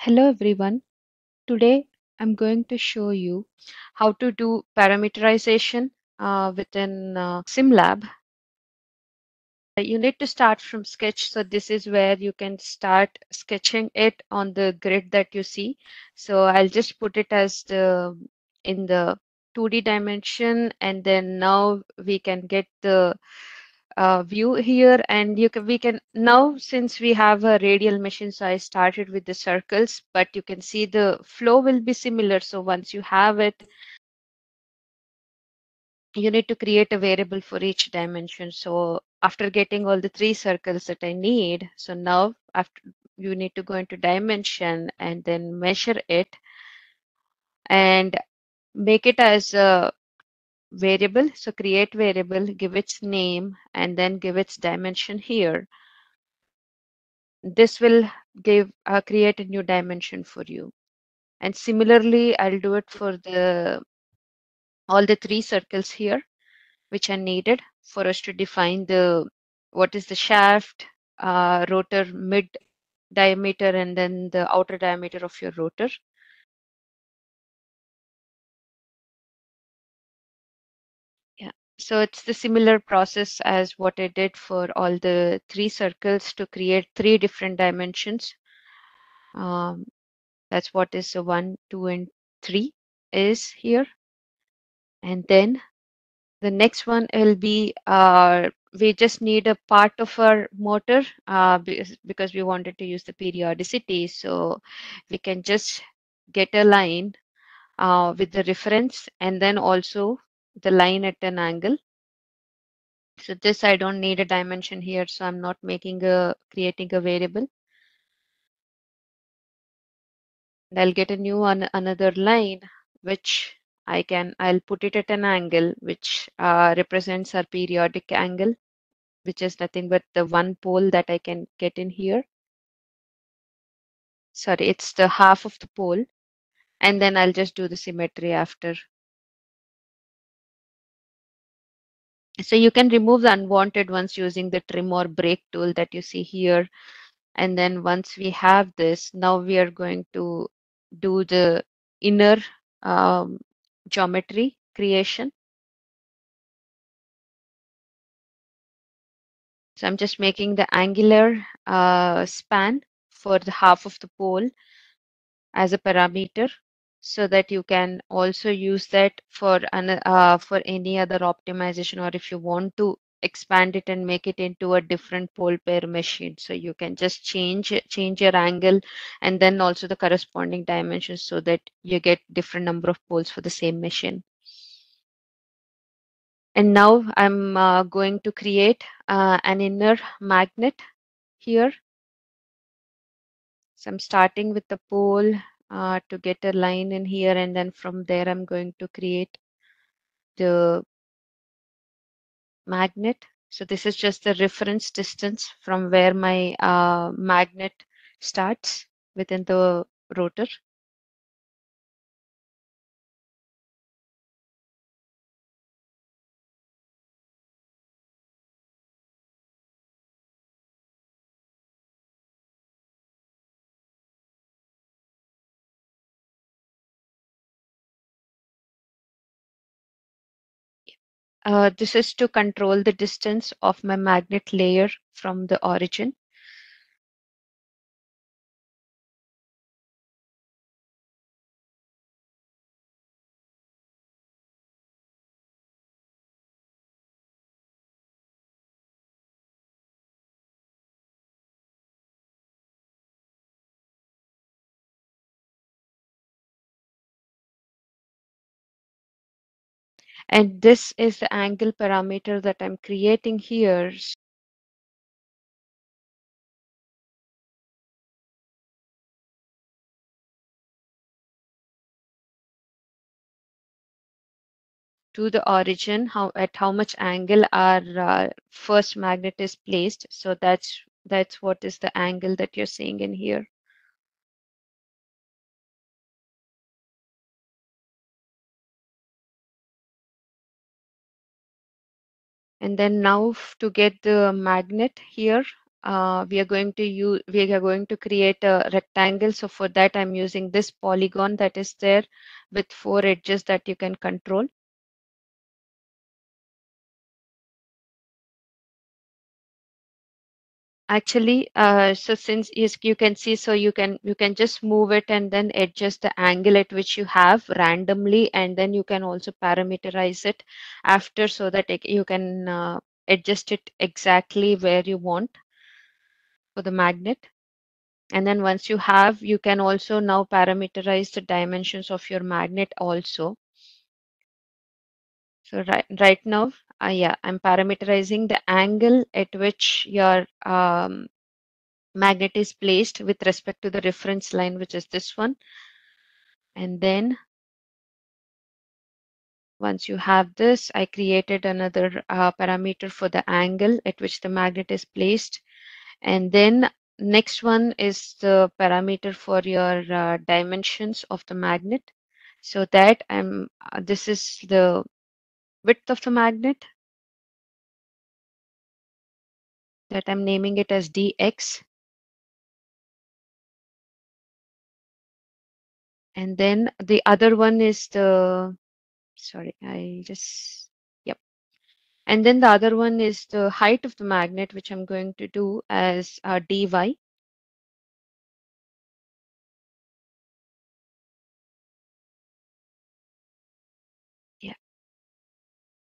Hello everyone. Today I'm going to show you how to do parameterization within SimLab. You need to start from sketch. So this is where you can start sketching it on the grid that you see. So I'll just put it as in the 2D dimension, and then now we can get the view here, and we can now, since we have a radial machine, so I started with the circles, but you can see the flow will be similar. So once you have it, you need to create a variable for each dimension. So after getting all the three circles that I need, so now after you need to go into dimension and then measure it and make it as a variable. So create variable, give its name, and then give its dimension here. This will give create a new dimension for you. And similarly, I'll do it for all the three circles here, which are needed for us to define what is the shaft, rotor mid diameter, and then the outer diameter of your rotor. So it's the similar process as what I did for all the three circles to create three different dimensions. That's what is 1, 2, and 3 is here. And then the next one will be we just need a part of our motor because we wanted to use the periodicity. So we can just get a line with the reference, and then also the line at an angle. So this I don't need a dimension here, so I'm not creating a variable. And I'll get a new another line, which I'll put it at an angle, which represents our periodic angle, which is nothing but the one pole that I can get in here. Sorry, it's the half of the pole, and then I'll just do the symmetry after. So you can remove the unwanted ones using the trim or break tool that you see here. And then once we have this, now we are going to do the inner geometry creation. So I'm just making the angular span for the half of the pole as a parameter, so that you can also use that for any other optimization, or if you want to expand it and make it into a different pole pair machine. So you can just change your angle and then also the corresponding dimensions, so that you get different number of poles for the same machine. And now I'm going to create an inner magnet here. So I'm starting with the pole to get a line in here, and then from there I'm going to create the magnet. So this is just the reference distance from where my magnet starts within the rotor. This is to control the distance of my magnet layer from the origin. And this is the angle parameter that I'm creating here. To the origin, at how much angle our first magnet is placed. So that's what is the angle that you're seeing in here. And then now to get the magnet here, we are going to create a rectangle. So for that, I'm using this polygon that is there with 4 edges that you can control. Actually, so since you can see, so you can just move it and then adjust the angle at which you have randomly, and then you can also parameterize it after so that you can adjust it exactly where you want for the magnet. And then once you have, you can also now parameterize the dimensions of your magnet also. So right now, I'm parameterizing the angle at which your magnet is placed with respect to the reference line, which is this one. And then once you have this, I created another parameter for the angle at which the magnet is placed. And then next one is the parameter for your dimensions of the magnet. So that this is the width of the magnet that I'm naming it as dx, and then the other one is the and then the other one is the height of the magnet, which I'm going to do as dy.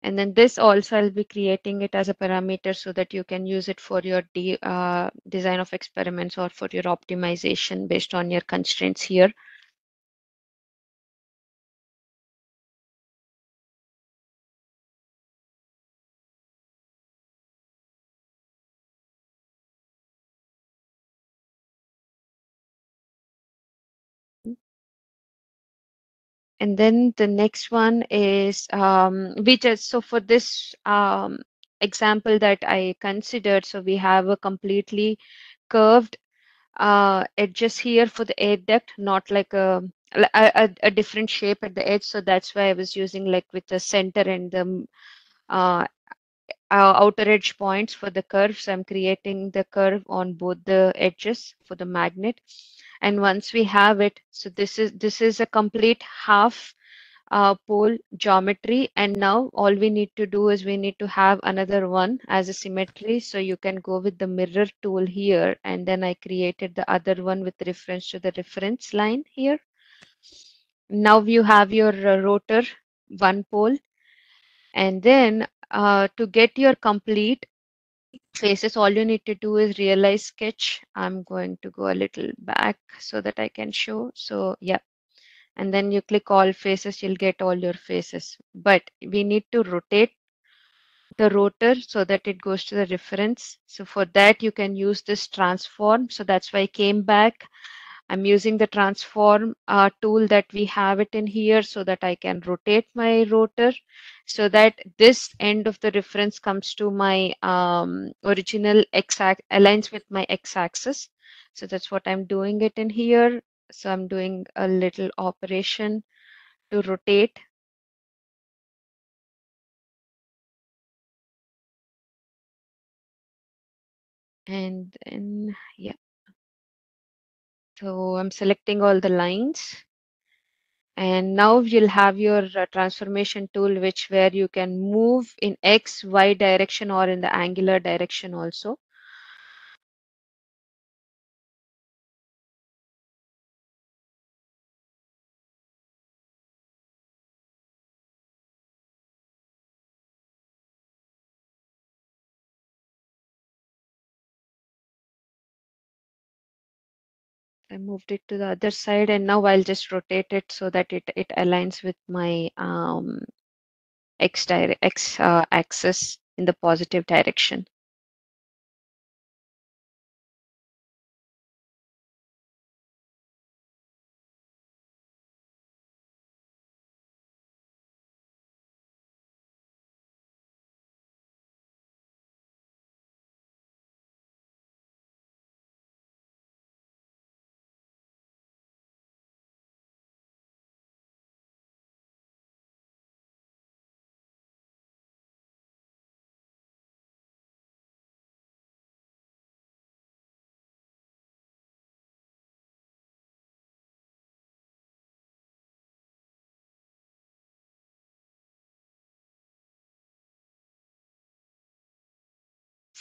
And then this also I'll be creating it as a parameter so that you can use it for your design of experiments or for your optimization based on your constraints here. And then the next one is so for this example that I considered, so we have a completely curved edges here for the air duct, not like a different shape at the edge. So that's why I was using like with the center and the outer edge points for the curves. I'm creating the curve on both the edges for the magnet. And once we have it, so this is a complete half pole geometry. And now all we need to do is we need to have another one as a symmetry. So you can go with the mirror tool here. And then I created the other one with reference to the reference line here. Now you have your rotor, one pole. And then to get your complete faces, all you need to do is realize sketch. I'm going to go a little back so that I can show. So yeah, and then you click all faces, you'll get all your faces, but we need to rotate the rotor so that it goes to the reference. So for that you can use this transform. So that's why I came back. I'm using the transform tool that we have it in here so that I can rotate my rotor so that this end of the reference comes to my original x-axis, aligns with my x-axis. So that's what I'm doing it in here. So I'm doing a little operation to rotate. And then, yeah. So I'm selecting all the lines, and now you'll have your transformation tool, where you can move in X, Y direction or in the angular direction also. I moved it to the other side, and now I'll just rotate it so that it aligns with my x axis in the positive direction.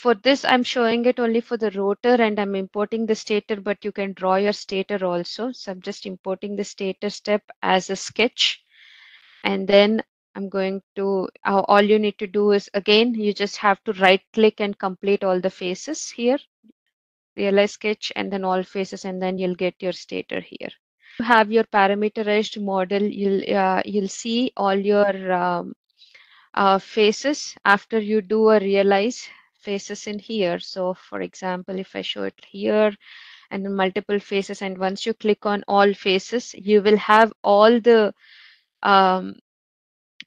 for this, I'm showing it only for the rotor and I'm importing the stator, but you can draw your stator also. So I'm just importing the stator step as a sketch. And then I'm going to, all you need to do is, again, you just have to right click and complete all the faces here. Realize sketch and then all faces, and then you'll get your stator here. You have your parameterized model. You'll see all your faces after you do a realize faces in here. So for example, if I show it here and then multiple faces, and once you click on all faces, you will have all the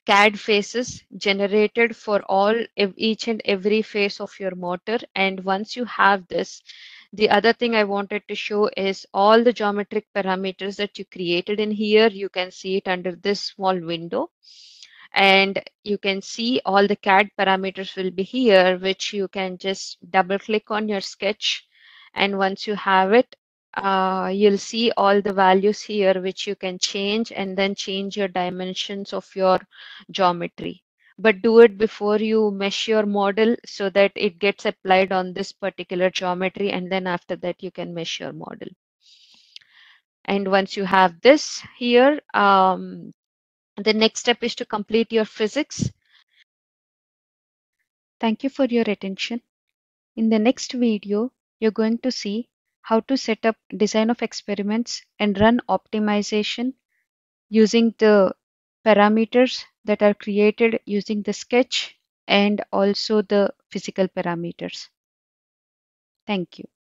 CAD faces generated for all each and every face of your motor. And once you have this, the other thing I wanted to show is all the geometric parameters that you created in here. You can see it under this small window. And you can see all the CAD parameters will be here, which you can just double click on your sketch. And once you have it, you'll see all the values here, which you can change and then change your dimensions of your geometry. But do it before you mesh your model so that it gets applied on this particular geometry. And then after that, you can mesh your model. And once you have this here, the next step is to complete your physics. Thank you for your attention. In the next video, you're going to see how to set up design of experiments and run optimization using the parameters that are created using the sketch and also the physical parameters. Thank you.